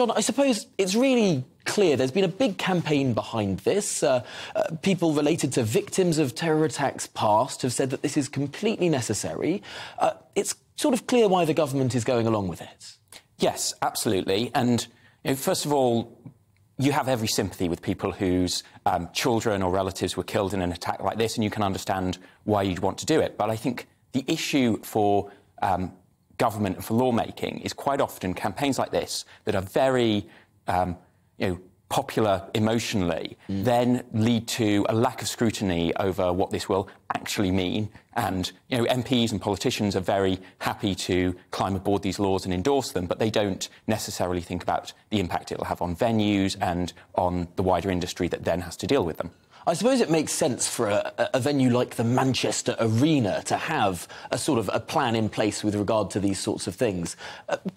John, I suppose it's really clear there's been a big campaign behind this. People related to victims of terror attacks past have said that this is completely necessary. It's sort of clear why the government is going along with it. Yes, absolutely. And you know, first of all, you have every sympathy with people whose children or relatives were killed in an attack like this, and you can understand why you'd want to do it. But I think the issue for government and for lawmaking is quite often campaigns like this that are very, popular emotionally, then lead to a lack of scrutiny over what this will actually mean. And, you know, MPs and politicians are very happy to climb aboard these laws and endorse them, but they don't necessarily think about the impact it'll have on venues and on the wider industry that then has to deal with them. I suppose it makes sense for a venue like the Manchester Arena to have a sort of a plan in place with regard to these sorts of things.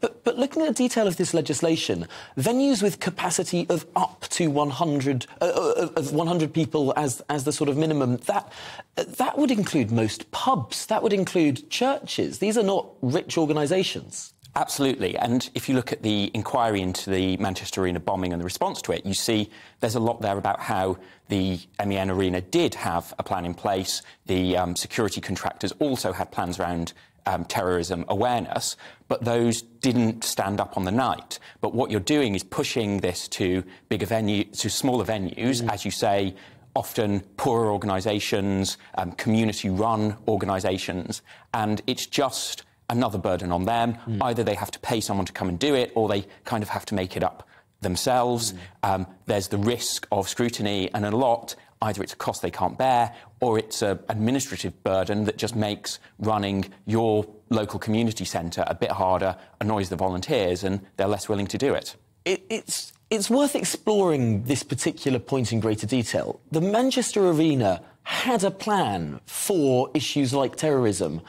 But looking at the detail of this legislation, venues with capacity of up to 100 people as the sort of minimum, that would include most pubs, that would include churches. These are not rich organisations. Absolutely. And if you look at the inquiry into the Manchester Arena bombing and the response to it, you see there's a lot there about how the MEN Arena did have a plan in place. The security contractors also had plans around terrorism awareness, but those didn't stand up on the night. But what you're doing is pushing this to bigger venues, to smaller venues, as you say, often poorer organisations, community-run organisations, and it's just another burden on them. Either they have to pay someone to come and do it, or they kind of have to make it up themselves. There's the risk of scrutiny, and a lot, either it's a cost they can't bear, or it's an administrative burden that just makes running your local community centre a bit harder, annoys the volunteers, and they're less willing to do it. It's worth exploring this particular point in greater detail. The Manchester Arena had a plan for issues like terrorism.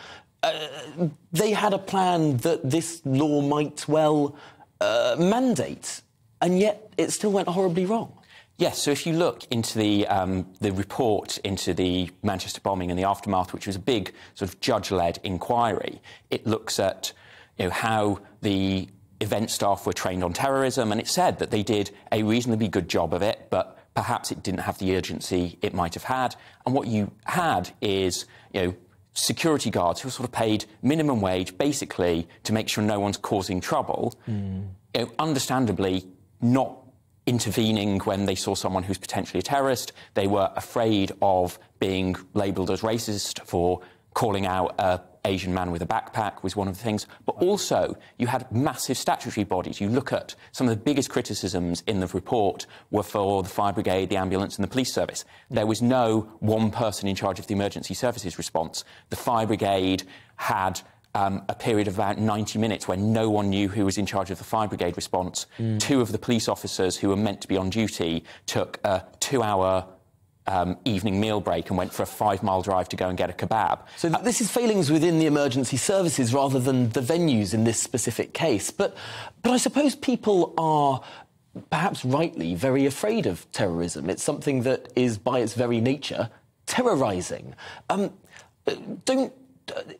They had a plan that this law might well mandate, and yet it still went horribly wrong. Yes, so if you look into the report into the Manchester bombing and the aftermath, which was a big sort of judge-led inquiry, it looks at how the event staff were trained on terrorism, and it said that they did a reasonably good job of it, but perhaps it didn't have the urgency it might have had. And what you had is, security guards who are sort of paid minimum wage, basically, to make sure no one's causing trouble, understandably not intervening when they saw someone who's potentially a terrorist. They were afraid of being labelled as racist for calling out an Asian man with a backpack was one of the things. But also, you had massive statutory bodies. You look at some of the biggest criticisms in the report were for the fire brigade, the ambulance and the police service. There was no one person in charge of the emergency services response. The fire brigade had a period of about 90 minutes where no one knew who was in charge of the fire brigade response. Two of the police officers who were meant to be on duty took a 2-hour evening meal break and went for a 5-mile drive to go and get a kebab. So this is failings within the emergency services rather than the venues in this specific case. But I suppose people are, perhaps rightly, very afraid of terrorism. It's something that is, by its very nature, terrorising.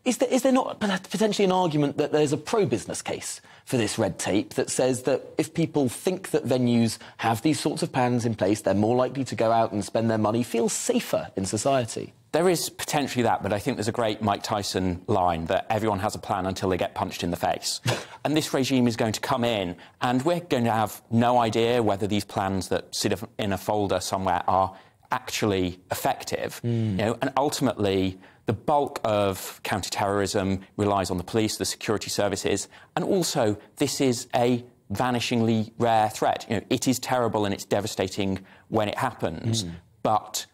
Is there not potentially an argument that there's a pro-business case for this red tape that says that if people think that venues have these sorts of plans in place, they're more likely to go out and spend their money, feel safer in society? There is potentially that, but I think there's a great Mike Tyson line that everyone has a plan until they get punched in the face. And this regime is going to come in, and we're going to have no idea whether these plans that sit in a folder somewhere are actually effective. And ultimately, the bulk of counter-terrorism relies on the police, the security services, and also this is a vanishingly rare threat. It is terrible and it's devastating when it happens, but,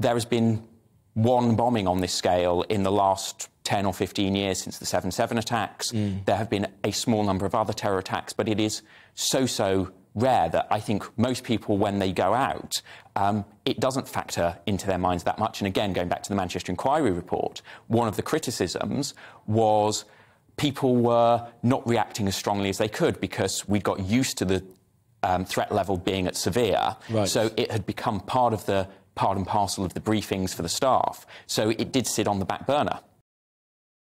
there has been one bombing on this scale in the last 10 or 15 years since the 7/7 attacks. There have been a small number of other terror attacks, but it is so rare that I think most people, when they go out, it doesn't factor into their minds that much. And again, going back to the Manchester Inquiry report, one of the criticisms was people were not reacting as strongly as they could because we got used to the threat level being at severe. Right. So it had become part and parcel of the briefings for the staff. So it did sit on the back burner.